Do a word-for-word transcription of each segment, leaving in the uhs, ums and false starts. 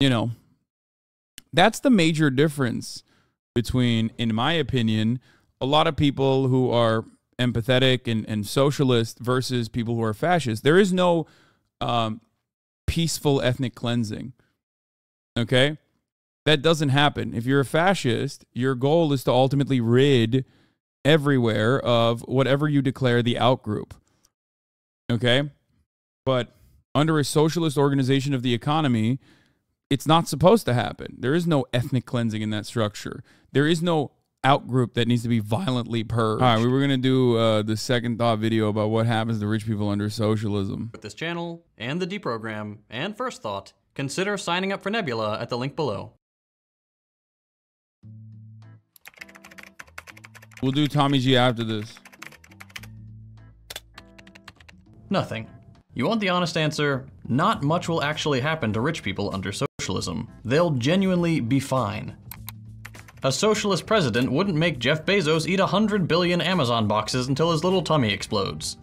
You know, that's the major difference between, in my opinion, a lot of people who are empathetic and, and socialist versus people who are fascist. There is no um, peaceful ethnic cleansing, okay? That doesn't happen. If you're a fascist, your goal is to ultimately rid everywhere of whatever you declare the outgroup, okay? But under a socialist organization of the economy, it's not supposed to happen. There is no ethnic cleansing in that structure. There is no outgroup that needs to be violently purged. All right, we were going to do uh, the Second Thought video about what happens to rich people under socialism. With this channel and the Deprogram and First Thought, consider signing up for Nebula at the link below. We'll do Tommy G after this. Nothing. You want the honest answer? Not much will actually happen to rich people under socialism. They'll genuinely be fine. A socialist president wouldn't make Jeff Bezos eat one hundred billion Amazon boxes until his little tummy explodes.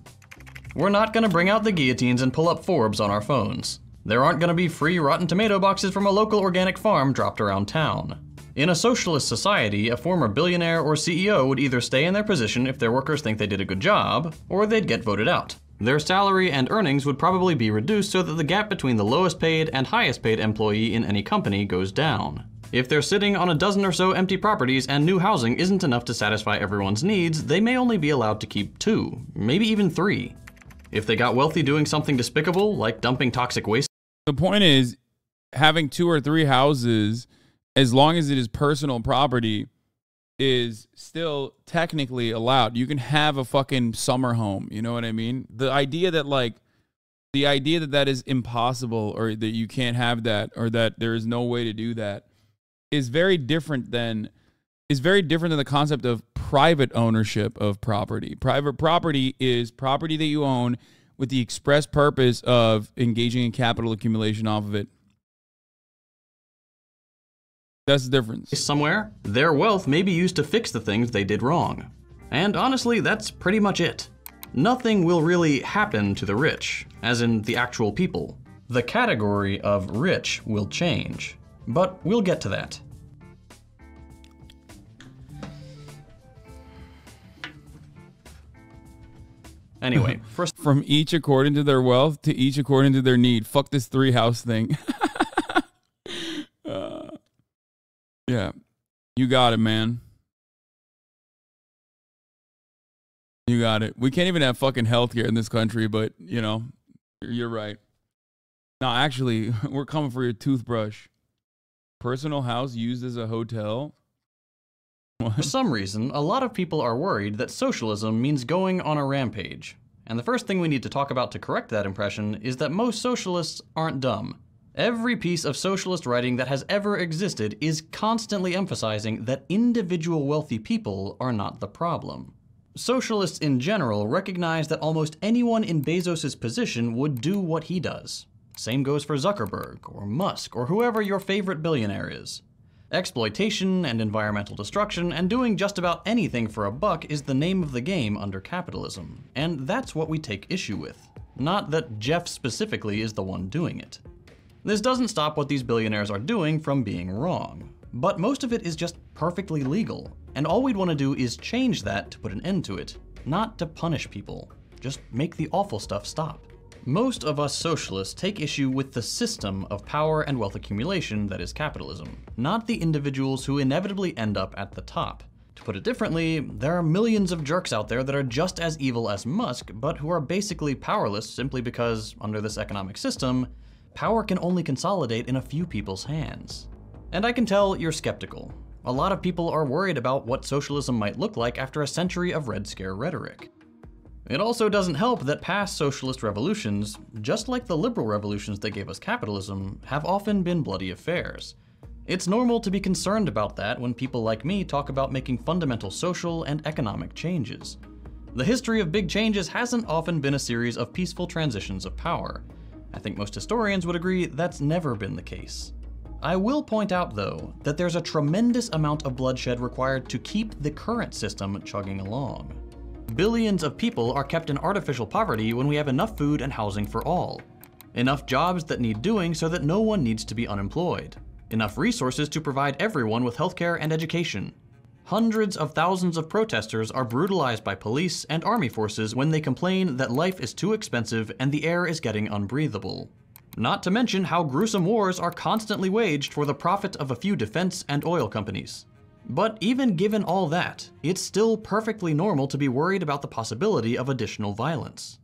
We're not gonna bring out the guillotines and pull up Forbes on our phones. There aren't gonna be free rotten tomato boxes from a local organic farm dropped around town. In a socialist society, a former billionaire or C E O would either stay in their position if their workers think they did a good job, or they'd get voted out. Their salary and earnings would probably be reduced so that the gap between the lowest paid and highest paid employee in any company goes down. If they're sitting on a dozen or so empty properties and new housing isn't enough to satisfy everyone's needs, they may only be allowed to keep two, maybe even three. If they got wealthy doing something despicable, like dumping toxic waste. The point is, having two or three houses, as long as it is personal property, is still technically allowed. You can have a fucking summer home, you know what I mean? The idea that like, the idea that that is impossible or that you can't have that or that there is no way to do that is very different than is very different than the concept of private ownership of property. Private property is property that you own with the express purpose of engaging in capital accumulation off of it. That's the difference. Somewhere, their wealth may be used to fix the things they did wrong. And honestly, that's pretty much it. Nothing will really happen to the rich, as in the actual people. The category of rich will change, but we'll get to that. Anyway, first- From each according to their wealth to each according to their need. Fuck this three house thing. uh. Yeah, you got it, man. You got it. We can't even have fucking healthcare in this country, but, you know, you're right. No, actually, we're coming for your toothbrush. Personal house used as a hotel? What? For some reason, a lot of people are worried that socialism means going on a rampage. And the first thing we need to talk about to correct that impression is that most socialists aren't dumb. Every piece of socialist writing that has ever existed is constantly emphasizing that individual wealthy people are not the problem. Socialists in general recognize that almost anyone in Bezos's position would do what he does. Same goes for Zuckerberg or Musk or whoever your favorite billionaire is. Exploitation and environmental destruction and doing just about anything for a buck is the name of the game under capitalism. And that's what we take issue with. Not that Jeff specifically is the one doing it. This doesn't stop what these billionaires are doing from being wrong, but most of it is just perfectly legal, and all we'd want to do is change that to put an end to it, not to punish people. Just make the awful stuff stop. Most of us socialists take issue with the system of power and wealth accumulation that is capitalism, not the individuals who inevitably end up at the top. To put it differently, there are millions of jerks out there that are just as evil as Musk, but who are basically powerless simply because, under this economic system, power can only consolidate in a few people's hands. And I can tell you're skeptical. A lot of people are worried about what socialism might look like after a century of Red Scare rhetoric. It also doesn't help that past socialist revolutions, just like the liberal revolutions that gave us capitalism, have often been bloody affairs. It's normal to be concerned about that when people like me talk about making fundamental social and economic changes. The history of big changes hasn't often been a series of peaceful transitions of power. I think most historians would agree that's never been the case. I will point out, though, that there's a tremendous amount of bloodshed required to keep the current system chugging along. Billions of people are kept in artificial poverty when we have enough food and housing for all. enough jobs that need doing so that no one needs to be unemployed, enough resources to provide everyone with healthcare and education. Hundreds of thousands of protesters are brutalized by police and army forces when they complain that life is too expensive and the air is getting unbreathable. Not to mention how gruesome wars are constantly waged for the profit of a few defense and oil companies. But even given all that, it's still perfectly normal to be worried about the possibility of additional violence.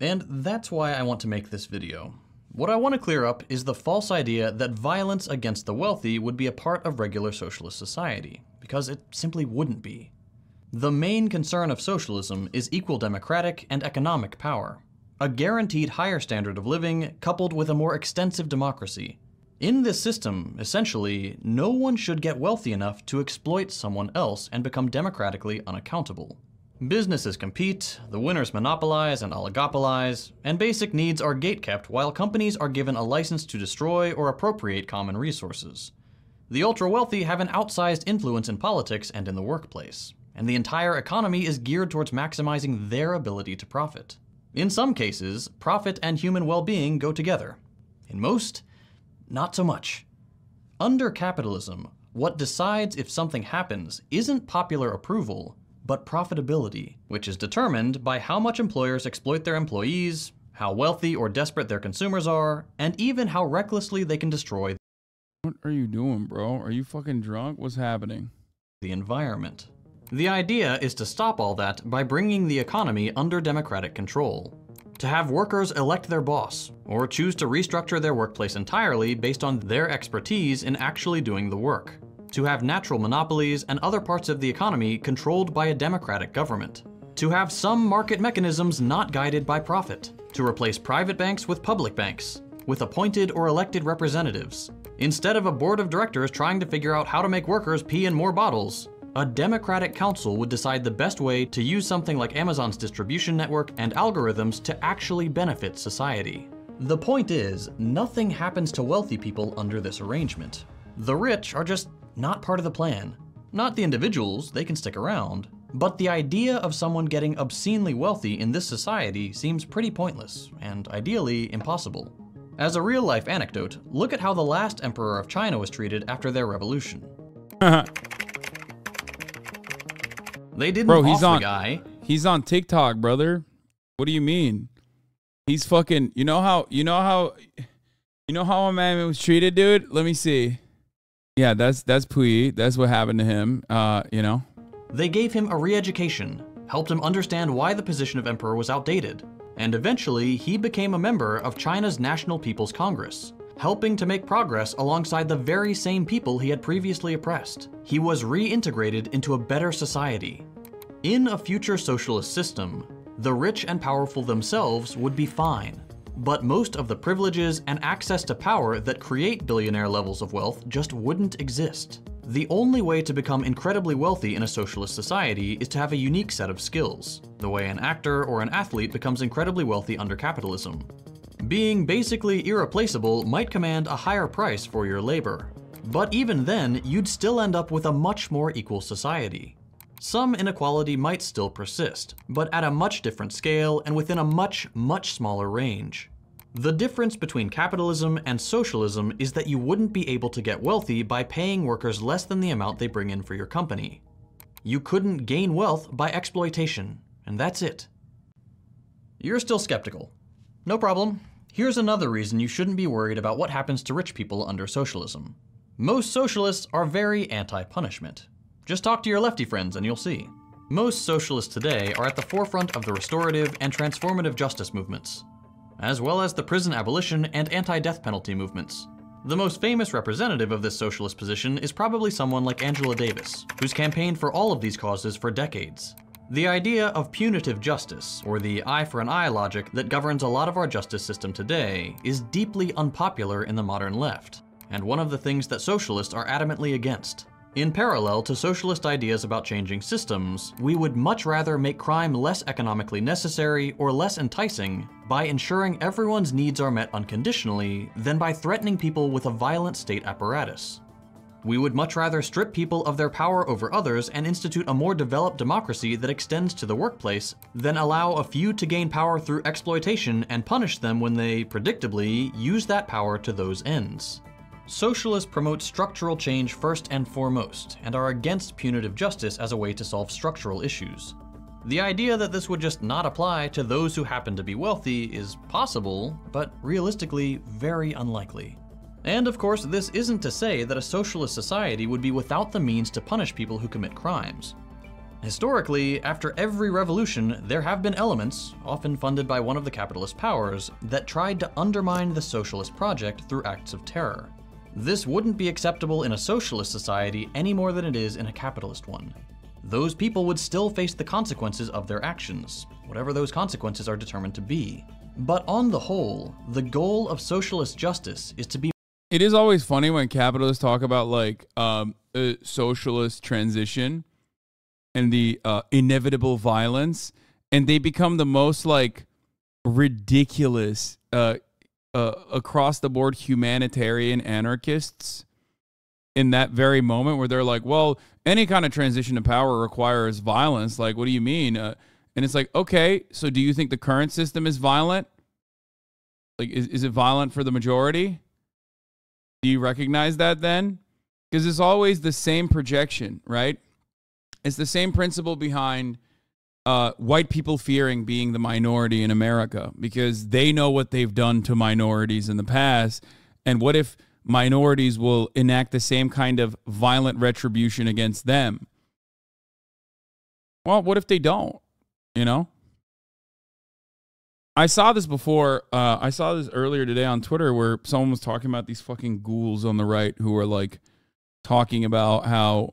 And that's why I want to make this video. What I want to clear up is the false idea that violence against the wealthy would be a part of regular socialist society, because it simply wouldn't be. The main concern of socialism is equal democratic and economic power, a guaranteed higher standard of living coupled with a more extensive democracy. In this system, essentially, no one should get wealthy enough to exploit someone else and become democratically unaccountable. Businesses compete, the winners monopolize and oligopolize, and basic needs are gatekept while companies are given a license to destroy or appropriate common resources. The ultra-wealthy have an outsized influence in politics and in the workplace, and the entire economy is geared towards maximizing their ability to profit. In some cases, profit and human well-being go together. In most, not so much. Under capitalism, what decides if something happens isn't popular approval, but profitability, which is determined by how much employers exploit their employees, how wealthy or desperate their consumers are, and even how recklessly they can destroy. What are you doing, bro? Are you fucking drunk? What's happening? The environment. The idea is to stop all that by bringing the economy under democratic control, to have workers elect their boss or choose to restructure their workplace entirely based on their expertise in actually doing the work, to have natural monopolies and other parts of the economy controlled by a democratic government, to have some market mechanisms not guided by profit, to replace private banks with public banks, with appointed or elected representatives, instead of a board of directors trying to figure out how to make workers pee in more bottles. A democratic council would decide the best way to use something like Amazon's distribution network and algorithms to actually benefit society. The point is, nothing happens to wealthy people under this arrangement. The rich are just not part of the plan. Not the individuals, they can stick around, but the idea of someone getting obscenely wealthy in this society seems pretty pointless and ideally impossible. As a real-life anecdote, look at how the last emperor of China was treated after their revolution. They didn't bro, he's off the guy. He's on TikTok, brother. What do you mean? He's fucking, you know how, you know how, you know how a man was treated, dude? Let me see. Yeah, that's, that's Puyi. That's what happened to him, uh, you know? They gave him a re-education, helped him understand why the position of emperor was outdated. And eventually he became a member of China's National People's Congress, helping to make progress alongside the very same people he had previously oppressed. He was reintegrated into a better society. In a future socialist system, the rich and powerful themselves would be fine, but most of the privileges and access to power that create billionaire levels of wealth just wouldn't exist. The only way to become incredibly wealthy in a socialist society is to have a unique set of skills, the way an actor or an athlete becomes incredibly wealthy under capitalism. Being basically irreplaceable might command a higher price for your labor, but even then, you'd still end up with a much more equal society. Some inequality might still persist, but at a much different scale and within a much, much smaller range. The difference between capitalism and socialism is that you wouldn't be able to get wealthy by paying workers less than the amount they bring in for your company. You couldn't gain wealth by exploitation, and that's it. You're still skeptical. No problem. Here's another reason you shouldn't be worried about what happens to rich people under socialism. Most socialists are very anti-punishment. Just talk to your lefty friends and you'll see. Most socialists today are at the forefront of the restorative and transformative justice movements, as well as the prison abolition and anti-death penalty movements. The most famous representative of this socialist position is probably someone like Angela Davis, who's campaigned for all of these causes for decades. The idea of punitive justice, or the eye for an eye logic that governs a lot of our justice system today, is deeply unpopular in the modern left, and one of the things that socialists are adamantly against. In parallel to socialist ideas about changing systems, we would much rather make crime less economically necessary or less enticing by ensuring everyone's needs are met unconditionally than by threatening people with a violent state apparatus. We would much rather strip people of their power over others and institute a more developed democracy that extends to the workplace than allow a few to gain power through exploitation and punish them when they, predictably, use that power to those ends. Socialists promote structural change first and foremost, and are against punitive justice as a way to solve structural issues. The idea that this would just not apply to those who happen to be wealthy is possible, but realistically very unlikely. And of course, this isn't to say that a socialist society would be without the means to punish people who commit crimes. Historically, after every revolution, there have been elements, often funded by one of the capitalist powers, that tried to undermine the socialist project through acts of terror. This wouldn't be acceptable in a socialist society any more than it is in a capitalist one. Those people would still face the consequences of their actions, whatever those consequences are determined to be. But on the whole, the goal of socialist justice is to be... It is always funny when capitalists talk about like um, a socialist transition and the uh, inevitable violence, and they become the most like ridiculous uh Uh, across the board humanitarian anarchists in that very moment where they're like, well, any kind of transition to power requires violence. Like, what do you mean? Uh, and it's like, okay, so do you think the current system is violent? Like, is, is it violent for the majority? Do you recognize that then? Because it's always the same projection, right? It's the same principle behind Uh, white people fearing being the minority in America because they know what they've done to minorities in the past. And what if minorities will enact the same kind of violent retribution against them? Well, what if they don't, you know? I saw this before. Uh, I saw this earlier today on Twitter where someone was talking about these fucking ghouls on the right who were like talking about how...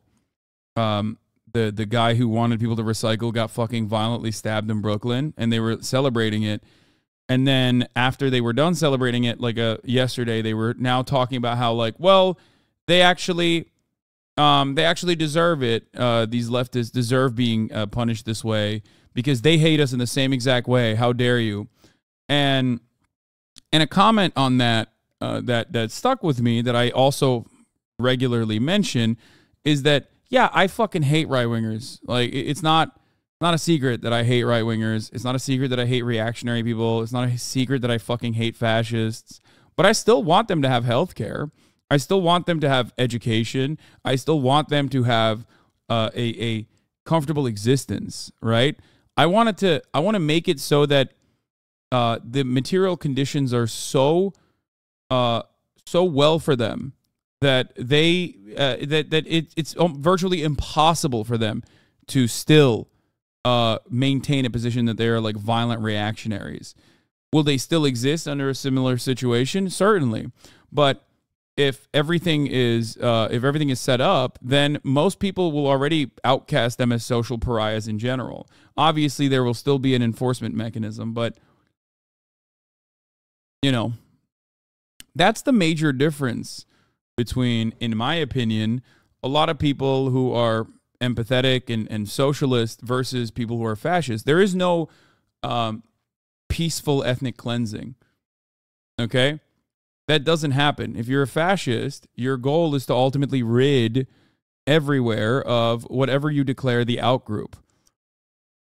Um, The, the guy who wanted people to recycle got fucking violently stabbed in Brooklyn, and they were celebrating it. And then after they were done celebrating it, like uh, yesterday, they were now talking about how like, well, they actually, um, they actually deserve it. Uh, these leftists deserve being uh, punished this way because they hate us in the same exact way. How dare you? And, and a comment on that, uh, that, that stuck with me that I also regularly mention is that, yeah, I fucking hate right-wingers. Like, it's not not a secret that I hate right-wingers. It's not a secret that I hate reactionary people. It's not a secret that I fucking hate fascists. But I still want them to have health care. I still want them to have education. I still want them to have uh, a, a comfortable existence, right? I wanted to, I want to make it so that uh, the material conditions are so, uh, so well for them that they uh, that that it it's virtually impossible for them to still uh, maintain a position that they are like violent reactionaries. Will they still exist under a similar situation? Certainly, but if everything is uh, if everything is set up, then most people will already outcast them as social pariahs in general. Obviously, there will still be an enforcement mechanism, but you know, that's the major difference between, in my opinion, a lot of people who are empathetic and, and socialist versus people who are fascist. There is no um, peaceful ethnic cleansing, okay? That doesn't happen. If you're a fascist, your goal is to ultimately rid everywhere of whatever you declare the outgroup,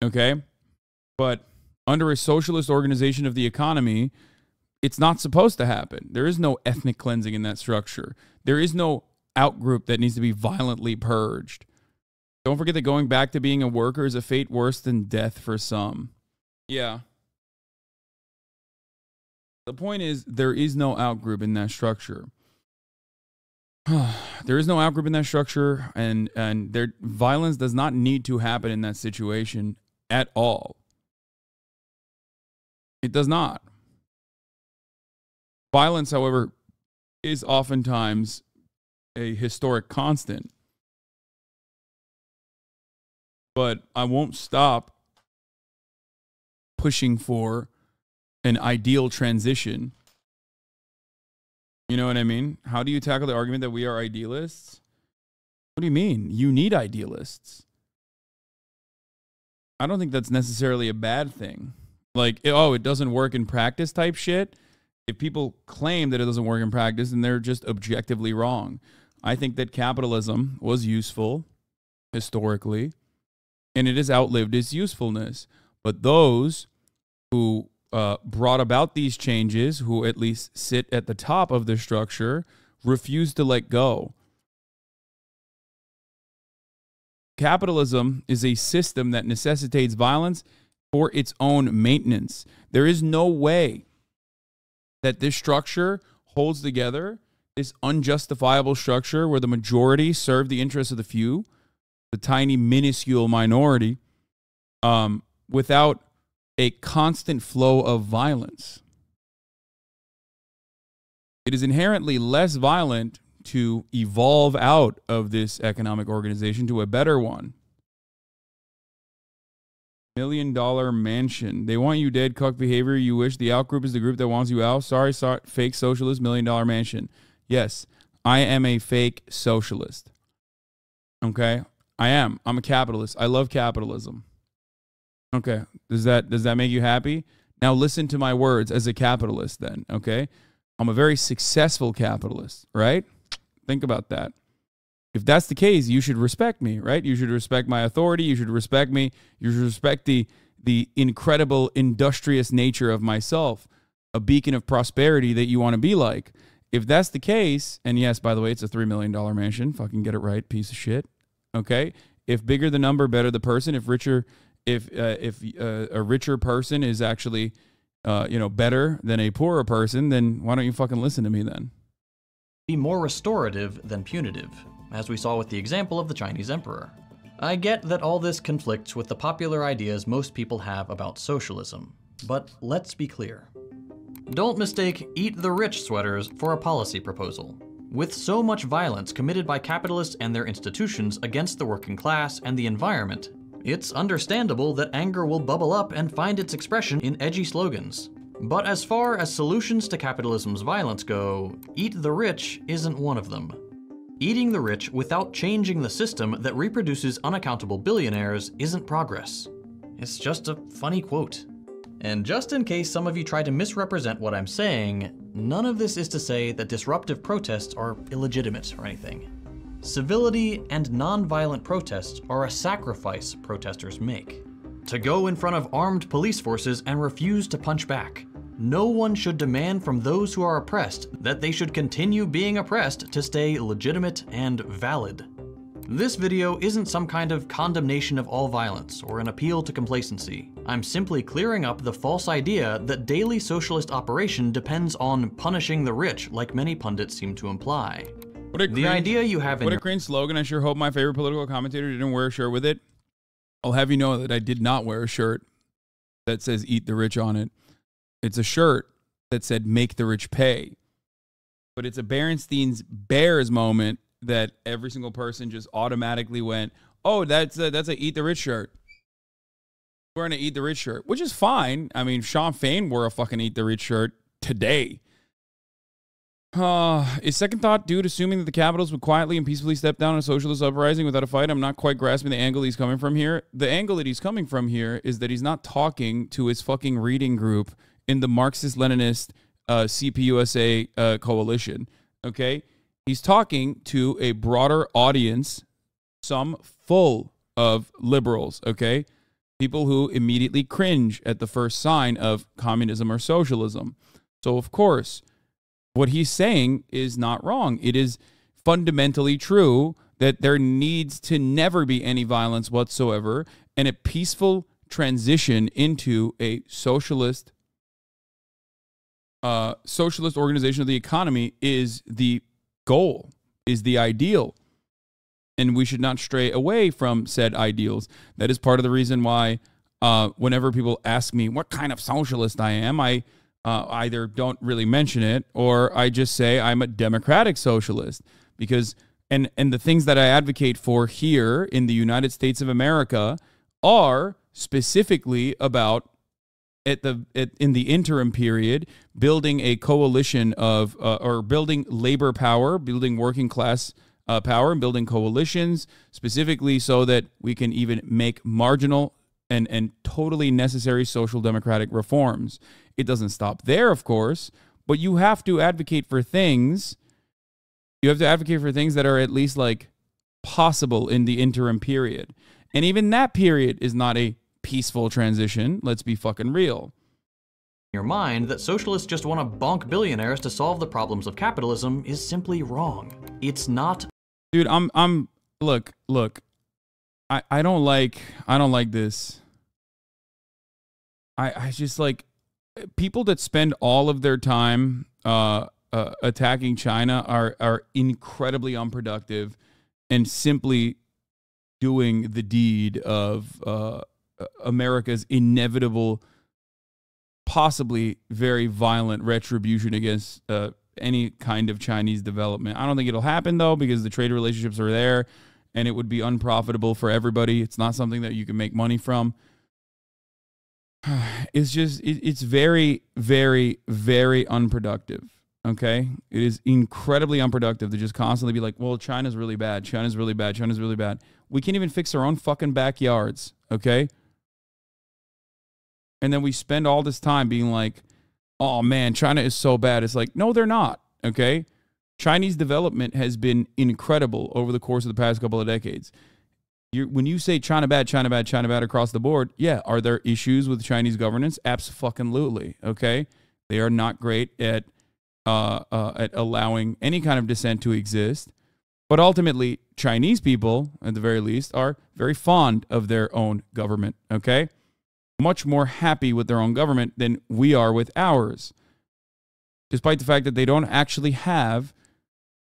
okay? But under a socialist organization of the economy, it's not supposed to happen. There is no ethnic cleansing in that structure. There is no outgroup that needs to be violently purged. Don't forget that going back to being a worker is a fate worse than death for some. Yeah. The point is, there is no outgroup in that structure. There is no outgroup in that structure, and, and their violence does not need to happen in that situation at all. It does not. Violence, however, is oftentimes a historic constant. But I won't stop pushing for an ideal transition. You know what I mean? How do you tackle the argument that we are idealists? What do you mean? You need idealists. I don't think that's necessarily a bad thing. Like, oh, it doesn't work in practice type shit. If people claim that it doesn't work in practice, then they're just objectively wrong. I think that capitalism was useful historically, and it has outlived its usefulness. But those who uh, brought about these changes, who at least sit at the top of the structure, refuse to let go. Capitalism is a system that necessitates violence for its own maintenance. There is no way that this structure holds together, this unjustifiable structure where the majority serve the interests of the few, the tiny, minuscule minority, um, without a constant flow of violence. It is inherently less violent to evolve out of this economic organization to a better one. Million dollar mansion. They want you dead, cuck behavior. You wish the out group is the group that wants you out. Sorry, sorry, fake socialist, million dollar mansion. Yes, I am a fake socialist. Okay, I am. I'm a capitalist. I love capitalism. Okay, does that, does that make you happy? Now listen to my words as a capitalist then, okay? I'm a very successful capitalist, right? Think about that. If that's the case, you should respect me, right? You should respect my authority. You should respect me. You should respect the, the incredible, industrious nature of myself, a beacon of prosperity that you want to be like. If that's the case, and yes, by the way, it's a three million dollar mansion. Fucking get it right, piece of shit, okay? If bigger the number, better the person. If richer... If uh, if uh, a richer person is actually, uh, you know, better than a poorer person, then why don't you fucking listen to me then? Be more restorative than punitive, as we saw with the example of the Chinese emperor. I get that all this conflicts with the popular ideas most people have about socialism, but let's be clear. Don't mistake eat the rich sweaters for a policy proposal. With so much violence committed by capitalists and their institutions against the working class and the environment, it's understandable that anger will bubble up and find its expression in edgy slogans. But as far as solutions to capitalism's violence go, eat the rich isn't one of them. Eating the rich without changing the system that reproduces unaccountable billionaires isn't progress. It's just a funny quote. And just in case some of you try to misrepresent what I'm saying, none of this is to say that disruptive protests are illegitimate or anything. Civility and non-violent protests are a sacrifice protesters make. To go in front of armed police forces and refuse to punch back. No one should demand from those who are oppressed that they should continue being oppressed to stay legitimate and valid. This video isn't some kind of condemnation of all violence or an appeal to complacency. I'm simply clearing up the false idea that daily socialist operation depends on punishing the rich, like many pundits seem to imply. What a the cringe, idea you have in What a cringe slogan. I sure hope my favorite political commentator didn't wear a shirt with it. I'll have you know that I did not wear a shirt that says eat the rich on it. It's a shirt that said make the rich pay. But it's a Berenstain's Bears moment that every single person just automatically went, oh, that's a, that's a eat the rich shirt. We're going to eat the rich shirt, which is fine. I mean, Sean Fain wore a fucking eat the rich shirt today. Uh, is Second Thought dude assuming that the capitalists would quietly and peacefully step down in a socialist uprising without a fight? I'm not quite grasping the angle he's coming from here. The angle that he's coming from here is that he's not talking to his fucking reading group in the Marxist-Leninist uh, C P U S A uh, coalition, okay? He's talking to a broader audience, some full of liberals, okay? People who immediately cringe at the first sign of communism or socialism. So, of course... what he's saying is not wrong. It is fundamentally true that there needs to never be any violence whatsoever and a peaceful transition into a socialist uh, socialist organization of the economy is the goal, is the ideal. And we should not stray away from said ideals. That is part of the reason why uh, whenever people ask me what kind of socialist I am, I... Uh, either don't really mention it or I just say I'm a democratic socialist because and and the things that I advocate for here in the United States of America are specifically about at the at, in the interim period building a coalition of uh, or building labor power, building working class uh, power and building coalitions specifically so that we can even make marginal and and totally necessary social democratic reforms. It doesn't stop there, of course, but you have to advocate for things You have to advocate for things that are at least like possible in the interim period. And even that period is not a peaceful transition. Let's be fucking real. Your mind that socialists just want to bonk billionaires to solve the problems of capitalism is simply wrong. It's not. Dude, I'm, I'm, look, look, I, I don't like, I don't like this. I, I just like people that spend all of their time, uh, uh, attacking China are, are incredibly unproductive and simply doing the deed of, uh, America's inevitable, possibly very violent retribution against uh, any kind of Chinese development. I don't think it'll happen, though, because the trade relationships are there and it would be unprofitable for everybody. It's not something that you can make money from. It's just, it, it's very, very, very unproductive, okay? It is incredibly unproductive to just constantly be like, well, China's really bad. China's really bad. China's really bad. We can't even fix our own fucking backyards, okay? And then we spend all this time being like, oh man, China is so bad. It's like, no, they're not, okay? Chinese development has been incredible over the course of the past couple of decades. You're, when you say China bad, China bad, China bad across the board, yeah, are there issues with Chinese governance? Abso-fucking-lutely, okay? They are not great at, uh, uh, at allowing any kind of dissent to exist. But ultimately, Chinese people, at the very least, are very fond of their own government, okay? Much more happy with their own government than we are with ours, despite the fact that they don't actually have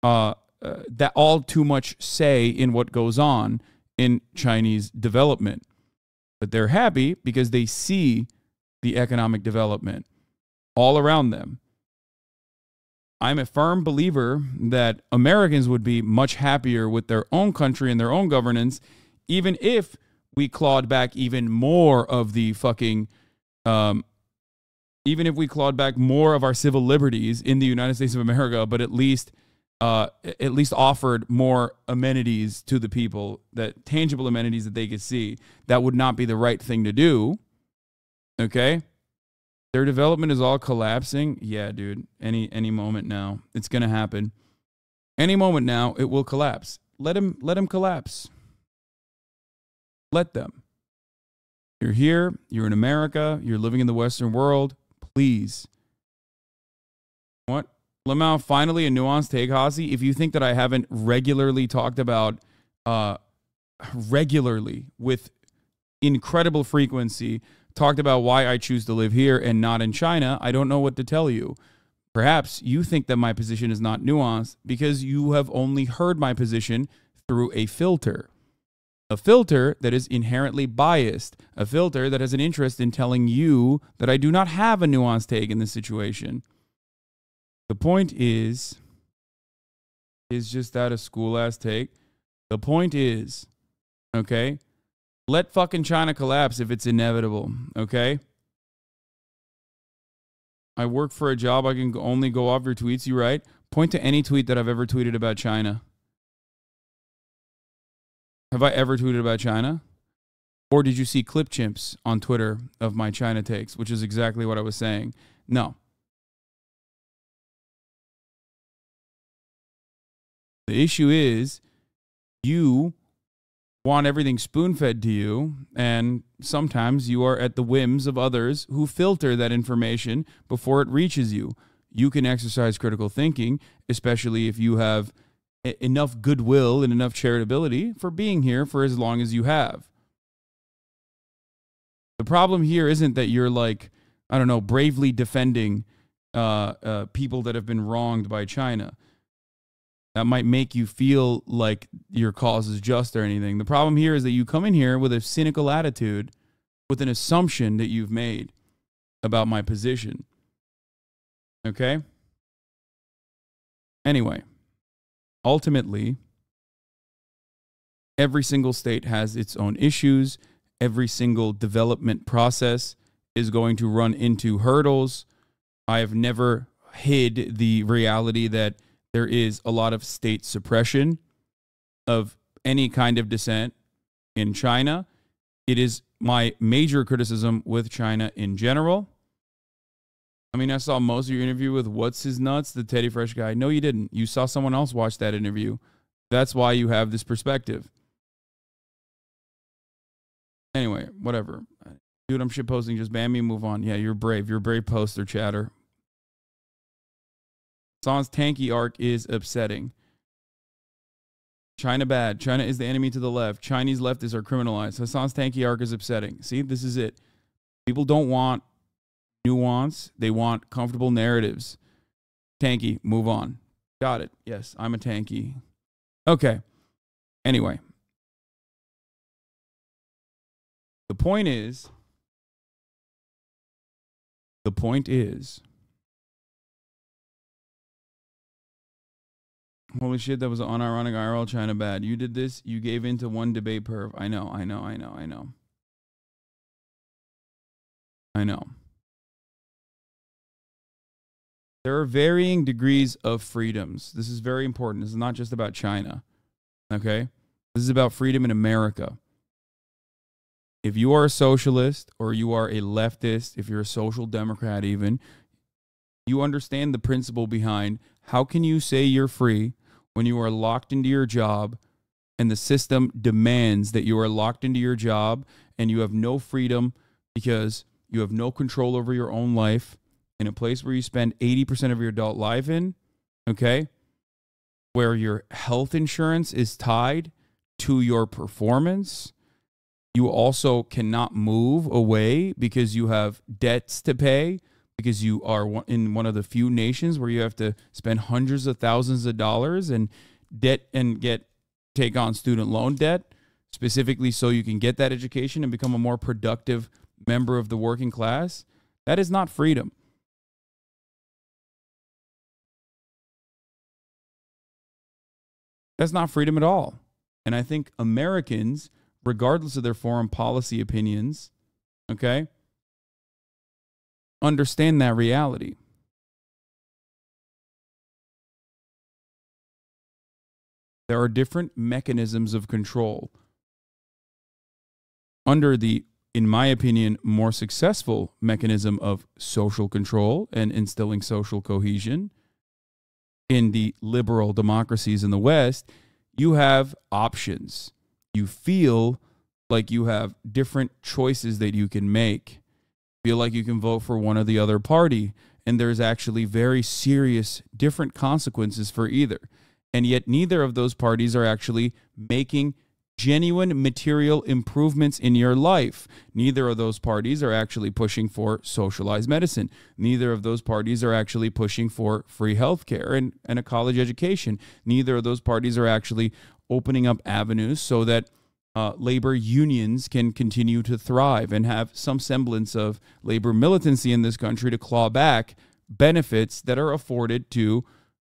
uh, uh, that all too much say in what goes on in Chinese development. But they're happy because they see the economic development all around them. I'm a firm believer that Americans would be much happier with their own country and their own governance, even if we clawed back even more of the fucking, um, even if we clawed back more of our civil liberties in the United States of America, but at least, uh, at least offered more amenities to the people, that tangible amenities that they could see, that would not be the right thing to do. Okay. Their development is all collapsing. Yeah, dude, any, any moment now it's going to happen. Any moment now it will collapse. Let him, let him collapse. Let them. You're here. You're in America. You're living in the Western world. Please. What? Lamau, finally a nuanced take, Hossie. If you think that I haven't regularly talked about, uh, regularly with incredible frequency, talked about why I choose to live here and not in China, I don't know what to tell you. Perhaps you think that my position is not nuanced because you have only heard my position through a filter. A filter that is inherently biased, a filter that has an interest in telling you that I do not have a nuanced take in this situation. The point is, is just that a school-ass take? The point is, okay, let fucking China collapse if it's inevitable, okay? I work for a job, I can only go off your tweets, you right? Point to any tweet that I've ever tweeted about China. Have I ever tweeted about China? Or did you see clip chimps on Twitter of my China takes, which is exactly what I was saying? No. The issue is you want everything spoon-fed to you, and sometimes you are at the whims of others who filter that information before it reaches you. You can exercise critical thinking, especially if you have enough goodwill and enough charitability for being here for as long as you have. The problem here isn't that you're like, I don't know, bravely defending uh, uh, people that have been wronged by China. That might make you feel like your cause is just or anything. The problem here is that you come in here with a cynical attitude, with an assumption that you've made about my position. Okay? Anyway. Ultimately, every single state has its own issues. Every single development process is going to run into hurdles. I have never hid the reality that there is a lot of state suppression of any kind of dissent in China. It is my major criticism with China in general. I mean, I saw most of your interview with What's His Nuts, the Teddy Fresh guy. No, you didn't. You saw someone else watch that interview. That's why you have this perspective. Anyway, whatever. Dude, I'm shitposting. Just ban me and move on. Yeah, you're brave. You're a brave poster chatter. San's tanky arc is upsetting. China bad. China is the enemy to the left. Chinese leftists are criminalized. Hassan's tanky arc is upsetting. See, this is it. People don't want nuance. They want comfortable narratives. Tanky, move on. Got it. Yes, I'm a tanky. Okay. Anyway. The point is, the point is, holy shit, that was an unironic I R L China bad. You did this, you gave in to one debate perv. I know, I know, I know, I know. I know. There are varying degrees of freedoms. This is very important. This is not just about China, okay? This is about freedom in America. If you are a socialist or you are a leftist, if you're a social democrat even, you understand the principle behind how can you say you're free when you are locked into your job and the system demands that you are locked into your job and you have no freedom because you have no control over your own life in a place where you spend eighty percent of your adult life in, okay, where your health insurance is tied to your performance. You also cannot move away because you have debts to pay, because you are in one of the few nations where you have to spend hundreds of thousands of dollars and debt and get take on student loan debt specifically so you can get that education and become a more productive member of the working class. That is not freedom. That's not freedom at all. And I think Americans, regardless of their foreign policy opinions, okay, understand that reality. There are different mechanisms of control. Under the, in my opinion, more successful mechanism of social control and instilling social cohesion in the liberal democracies in the West, you have options. You feel like you have different choices that you can make. Feel like you can vote for one or the other party, and there's actually very serious different consequences for either. And yet neither of those parties are actually making genuine material improvements in your life. Neither of those parties are actually pushing for socialized medicine. Neither of those parties are actually pushing for free healthcare and, and a college education. Neither of those parties are actually opening up avenues so that Uh, labor unions can continue to thrive and have some semblance of labor militancy in this country to claw back benefits that are afforded to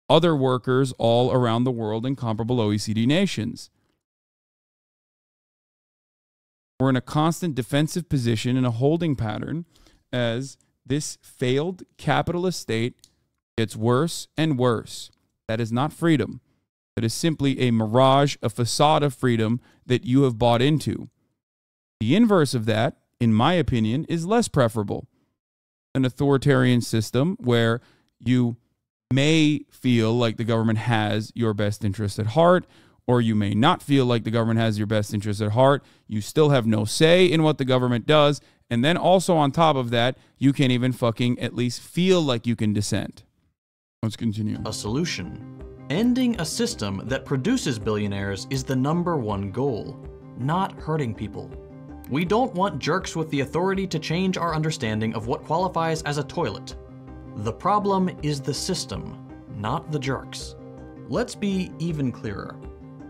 other workers all around the world in comparable O E C D nations. We're in a constant defensive position in a holding pattern as this failed capitalist state gets worse and worse. That is not freedom. That is simply a mirage, a facade of freedom that you have bought into. The inverse of that, in my opinion, is less preferable. An authoritarian system where you may feel like the government has your best interest at heart, or you may not feel like the government has your best interest at heart. You still have no say in what the government does. And then also on top of that, you can't even fucking at least feel like you can dissent. Let's continue. A solution. Ending a system that produces billionaires is the number one goal, not hurting people. We don't want jerks with the authority to change our understanding of what qualifies as a toilet. The problem is the system, not the jerks. Let's be even clearer.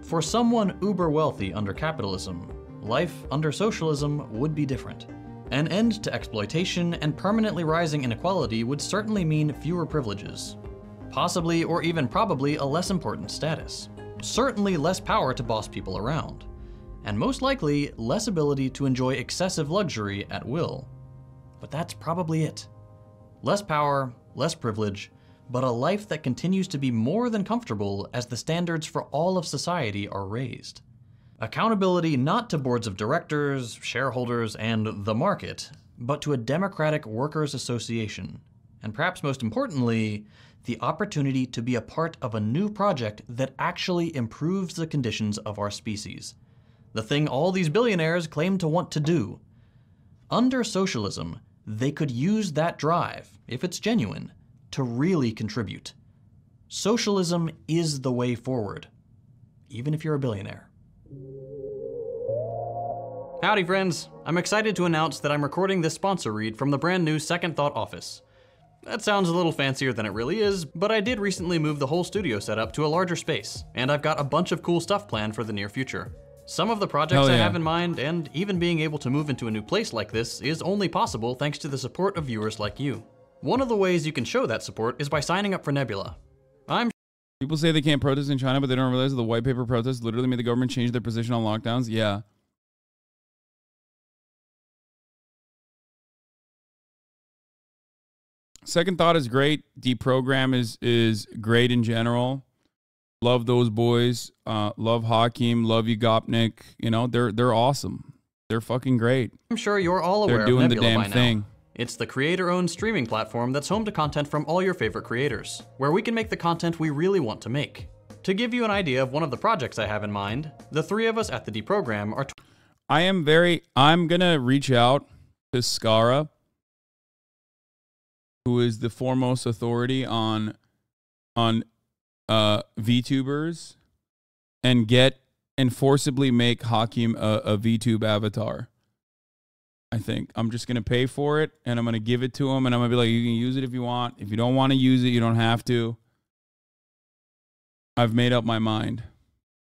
For someone uber wealthy under capitalism, life under socialism would be different. An end to exploitation and permanently rising inequality would certainly mean fewer privileges. Possibly or even probably a less important status. Certainly less power to boss people around. And most likely, less ability to enjoy excessive luxury at will. But that's probably it. Less power, less privilege, but a life that continues to be more than comfortable as the standards for all of society are raised. Accountability not to boards of directors, shareholders, and the market, but to a democratic workers' association. and perhaps most importantly, the opportunity to be a part of a new project that actually improves the conditions of our species. The thing all these billionaires claim to want to do. Under socialism, they could use that drive, if it's genuine, to really contribute. Socialism is the way forward, even if you're a billionaire. Howdy friends, I'm excited to announce that I'm recording this sponsor read from the brand new Second Thought office. That sounds a little fancier than it really is, but I did recently move the whole studio setup to a larger space, and I've got a bunch of cool stuff planned for the near future. Some of the projects yeah. I have in mind, and even being able to move into a new place like this, is only possible thanks to the support of viewers like you. One of the ways you can show that support is by signing up for Nebula. I'm People say they can't protest in China, but they don't realize that the white paper protests literally made the government change their position on lockdowns. Yeah. Second Thought is great. Deprogram is is great in general. Love those boys. Uh, love Hakeem. Love Ugopnik. You know, they're they're awesome. They're fucking great. I'm sure you're all aware they're doing of Nebula the damn thing. It's the creator-owned streaming platform that's home to content from all your favorite creators, where we can make the content we really want to make. To give you an idea of one of the projects I have in mind, the three of us at the Deprogram are. I am very. I'm gonna reach out to Skara, who is the foremost authority on on uh, VTubers, and get and forcibly make Hakeem a, a VTube avatar. I think I'm just gonna pay for it, and I'm gonna give it to him, and I'm gonna be like, you can use it if you want. If you don't want to use it, you don't have to. I've made up my mind.